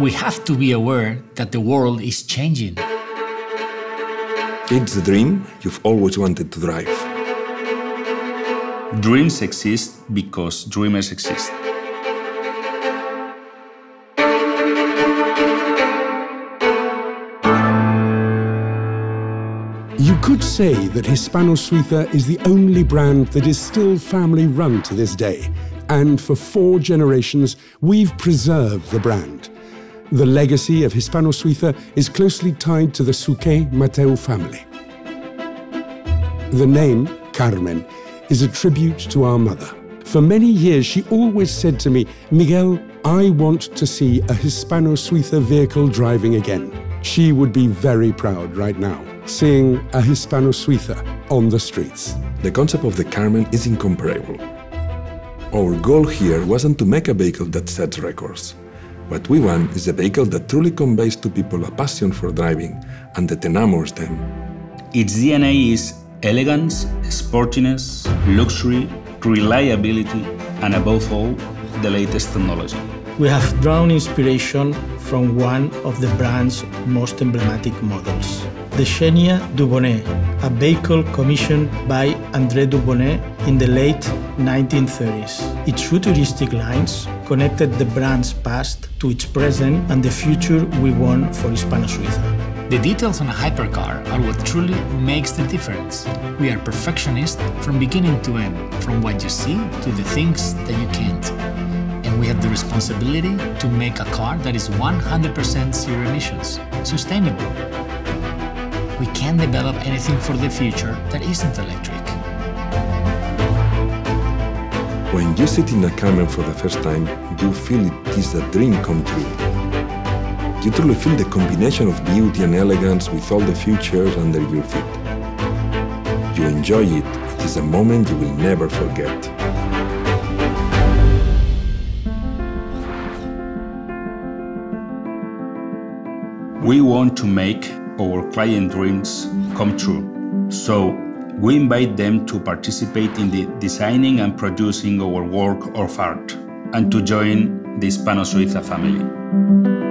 We have to be aware that the world is changing. It's the dream you've always wanted to drive. Dreams exist because dreamers exist. You could say that Hispano Suiza is the only brand that is still family-run to this day. And for 4 generations, we've preserved the brand. The legacy of Hispano Suiza is closely tied to the Suquet Mateu family. The name, Carmen, is a tribute to our mother. For many years, she always said to me, "Miguel, I want to see a Hispano Suiza vehicle driving again." She would be very proud right now, seeing a Hispano Suiza on the streets. The concept of the Carmen is incomparable. Our goal here wasn't to make a vehicle that sets records. What we want is a vehicle that truly conveys to people a passion for driving and that enamors them. Its DNA is elegance, sportiness, luxury, reliability, and above all, the latest technology. We have drawn inspiration from one of the brand's most emblematic models, the Xenia Dubonnet, a vehicle commissioned by André Dubonnet in the late 1930s. Its futuristic lines connected the brand's past to its present and the future we want for Hispano Suiza. The details on a hypercar are what truly makes the difference. We are perfectionists from beginning to end, from what you see to the things that you can't. And we have the responsibility to make a car that is 100% zero emissions, sustainable. We can't develop anything for the future that isn't electric. When you sit in a Carmen for the first time, you feel it is a dream come true. You truly feel the combination of beauty and elegance with all the features under your feet. You enjoy it. It is a moment you will never forget. We want to make our client dreams come true. So we invite them to participate in the designing and producing our work of art and to join the Hispano Suiza family.